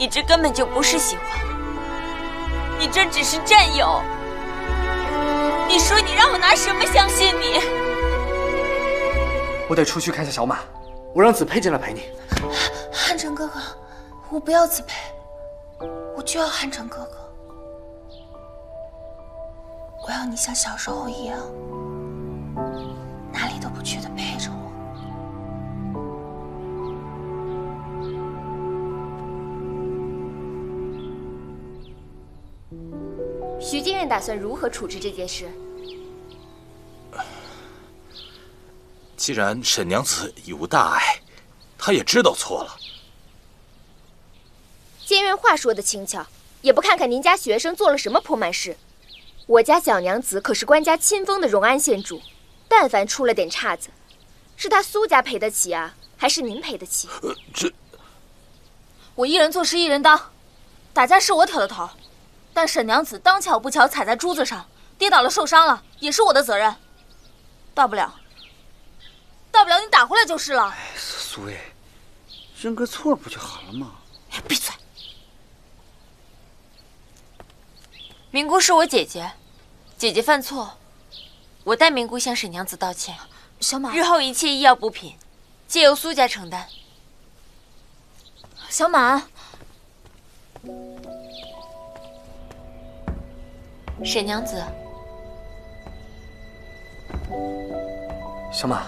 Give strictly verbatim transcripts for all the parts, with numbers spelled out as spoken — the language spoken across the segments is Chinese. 你这根本就不是喜欢，你这只是占有。你说你让我拿什么相信你？我得出去看下小马，我让子佩进来陪你。汉城哥哥，我不要子佩，我就要汉城哥哥。我要你像小时候一样，哪里都不去的陪着我。 徐金任打算如何处置这件事？既然沈娘子已无大碍，她也知道错了。监院话说的轻巧，也不看看您家学生做了什么泼慢事。我家小娘子可是官家亲封的荣安县主，但凡出了点岔子，是她苏家赔得起啊，还是您赔得起？呃，这我一人做事一人当，打架是我挑的头。 但沈娘子当巧不巧踩在珠子上，跌倒了受伤了，也是我的责任。大不了，大不了你打回来就是了。哎，苏苏薇，认个错不就好了吗？哎，闭嘴！明姑是我姐姐，姐姐犯错，我代明姑向沈娘子道歉。小马，日后一切医药补品，皆由苏家承担。小马。 沈娘子，小马，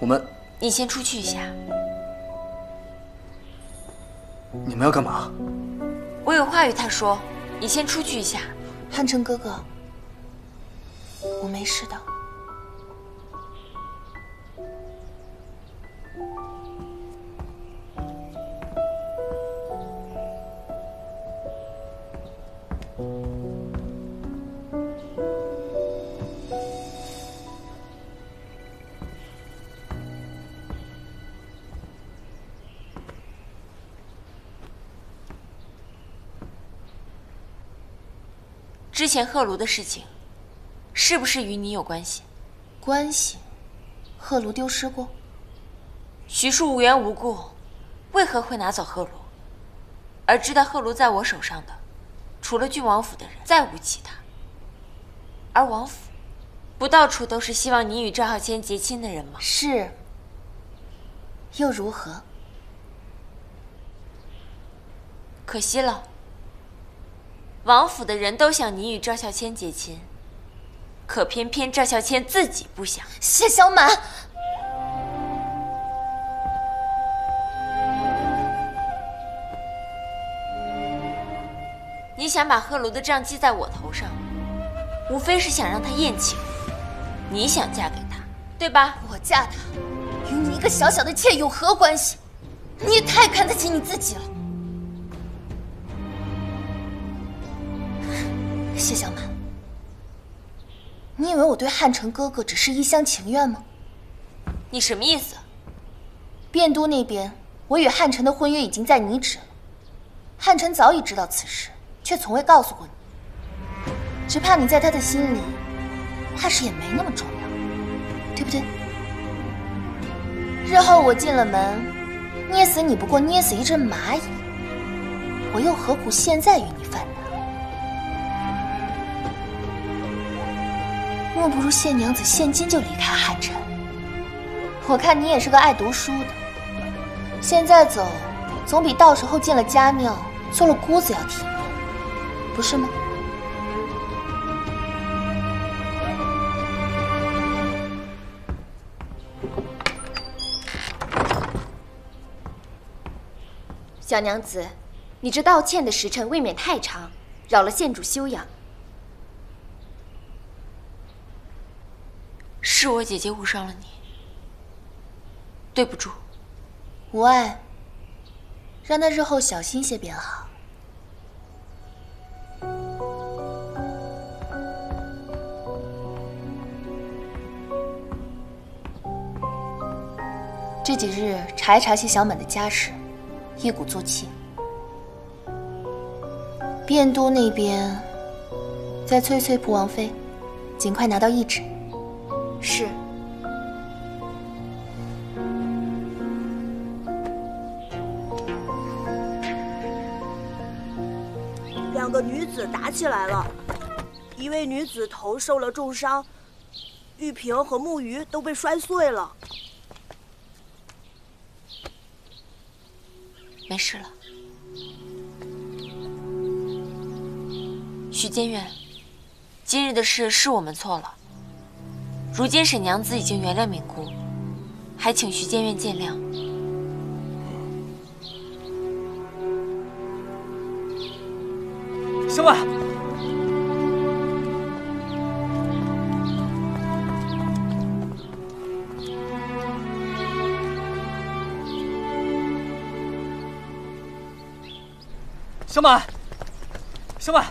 我们你先出去一下。你们要干嘛？我有话与他说，你先出去一下。汉城哥哥，我没事的。之前贺炉的事情，是不是与你有关系？关系？贺炉丢失过？徐庶无缘无故，为何会拿走贺炉？而知道贺炉在我手上的，除了郡王府的人，再无其他。而王府，不到处都是希望你与赵浩谦结亲的人吗？是。又如何？可惜了。 王府的人都想你与赵孝谦结亲，可偏偏赵孝谦自己不想。谢小满，你想把贺炉的账记在我头上，无非是想让他宴请你。你想嫁给他，对吧？我嫁他，与你一个小小的妾有何关系？你也太看得起你自己了。 谢小满，你以为我对汉城哥哥只是一厢情愿吗？你什么意思？汴都那边，我与汉城的婚约已经在你指了。汉城早已知道此事，却从未告诉过你，只怕你在他的心里，怕是也没那么重要，对不对？日后我进了门，捏死你不过捏死一只蚂蚁，我又何苦现在与你犯难？ 莫不如谢娘子现今就离开汉城。我看你也是个爱读书的，现在走总比到时候进了家庙做了姑子要体面，不是吗？小娘子，你这道歉的时辰未免太长，扰了县主修养。 是我姐姐误伤了你，对不住。无碍，让她日后小心些便好。这几日查一查谢小满的家事，一鼓作气。汴都那边再催催蒲王妃，尽快拿到懿旨。 是。两个女子打起来了，一位女子头受了重伤，玉瓶和木鱼都被摔碎了。没事了。许监院，今日的事是我们错了，如今沈娘子已经原谅敏姑，还请许监院见谅。 小婉，小满，小满，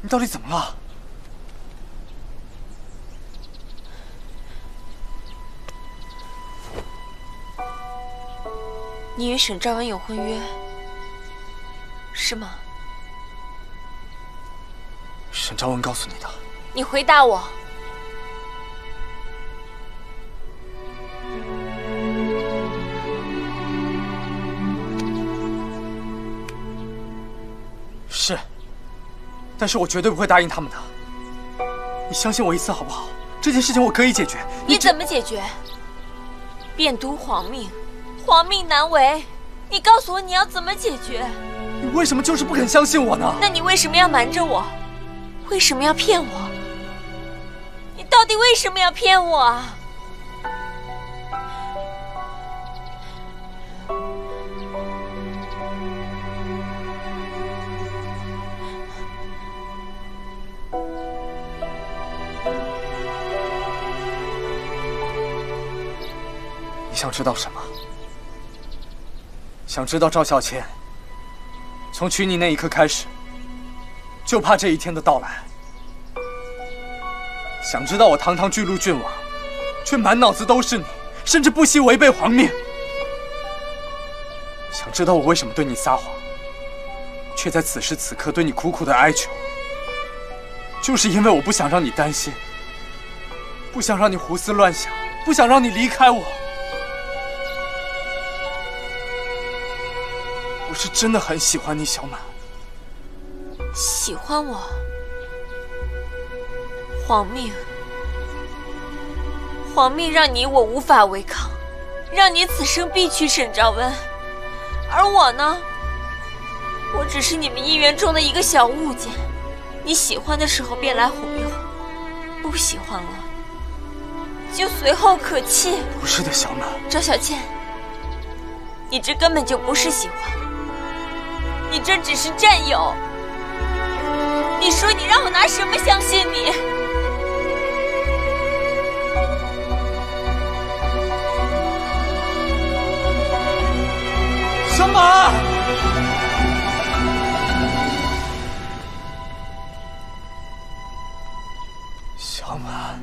你到底怎么了？你与沈昭文有婚约，是吗？ 沈昭文告诉你的，你回答我。是，但是我绝对不会答应他们的。你相信我一次好不好？这件事情我可以解决。你, 你怎么解决？变毒皇命，皇命难违。你告诉我你要怎么解决？你为什么就是不肯相信我呢？那你为什么要瞒着我？ 为什么要骗我？你到底为什么要骗我啊？你想知道什么？想知道赵小倩从娶你那一刻开始？ 就怕这一天的到来。想知道我堂堂巨鹿郡王，却满脑子都是你，甚至不惜违背皇命。想知道我为什么对你撒谎，却在此时此刻对你苦苦的哀求，就是因为我不想让你担心，不想让你胡思乱想，不想让你离开我。我是真的很喜欢你，小满。 喜欢我，皇命，皇命让你我无法违抗，让你此生必娶沈昭文，而我呢，我只是你们姻缘中的一个小物件，你喜欢的时候便来哄一哄，不喜欢了就随后可弃。不是的，小满，赵小倩，你这根本就不是喜欢，你这只是占有。 你说你让我拿什么相信你？小满，小满，